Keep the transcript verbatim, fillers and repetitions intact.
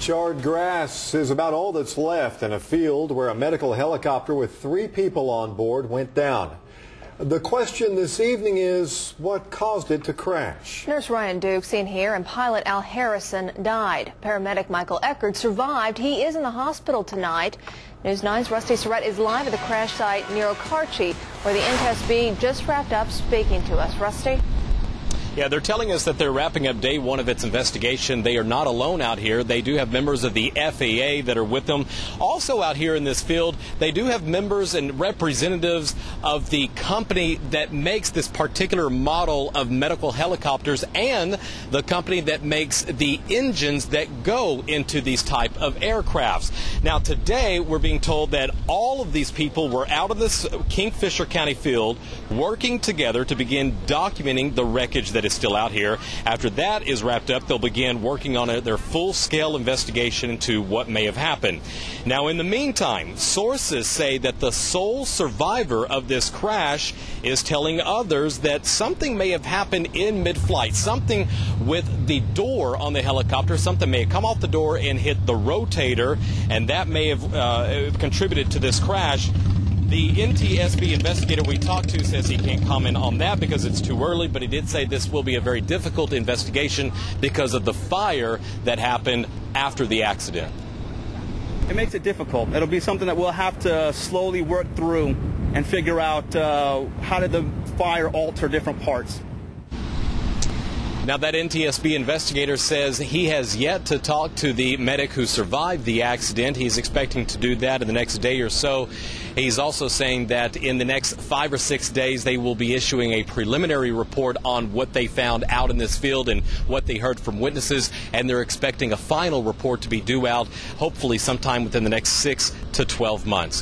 Charred grass is about all that's left in a field where a medical helicopter with three people on board went down. The question this evening is, what caused it to crash? Nurse Ryan Duke seen here, and pilot Al Harrison died. Paramedic Michael Eckert survived. He is in the hospital tonight. News nine's Rusty Surratt is live at the crash site near Okarche, where the N T S B just wrapped up speaking to us. Rusty? Yeah, they're telling us that they're wrapping up day one of its investigation. They are not alone out here. They do have members of the F A A that are with them. Also out here in this field, they do have members and representatives of the company that makes this particular model of medical helicopters and the company that makes the engines that go into these type of aircrafts. Now, today, we're being told that all of these people were out of this Kingfisher County field working together to begin documenting the wreckage that that is still out here. After that is wrapped up, they'll begin working on a, their full-scale investigation into what may have happened. Now, in the meantime, sources say that the sole survivor of this crash is telling others that something may have happened in mid-flight, something with the door on the helicopter. Something may have come off the door and hit the rotator, and that may have uh, contributed to this crash. The N T S B investigator we talked to says he can't comment on that because it's too early, but he did say this will be a very difficult investigation because of the fire that happened after the accident. It makes it difficult. It'll be something that we'll have to slowly work through and figure out uh, how did the fire alter different parts. Now, that N T S B investigator says he has yet to talk to the medic who survived the accident. He's expecting to do that in the next day or so. He's also saying that in the next five or six days, they will be issuing a preliminary report on what they found out in this field and what they heard from witnesses, and they're expecting a final report to be due out hopefully sometime within the next six to twelve months.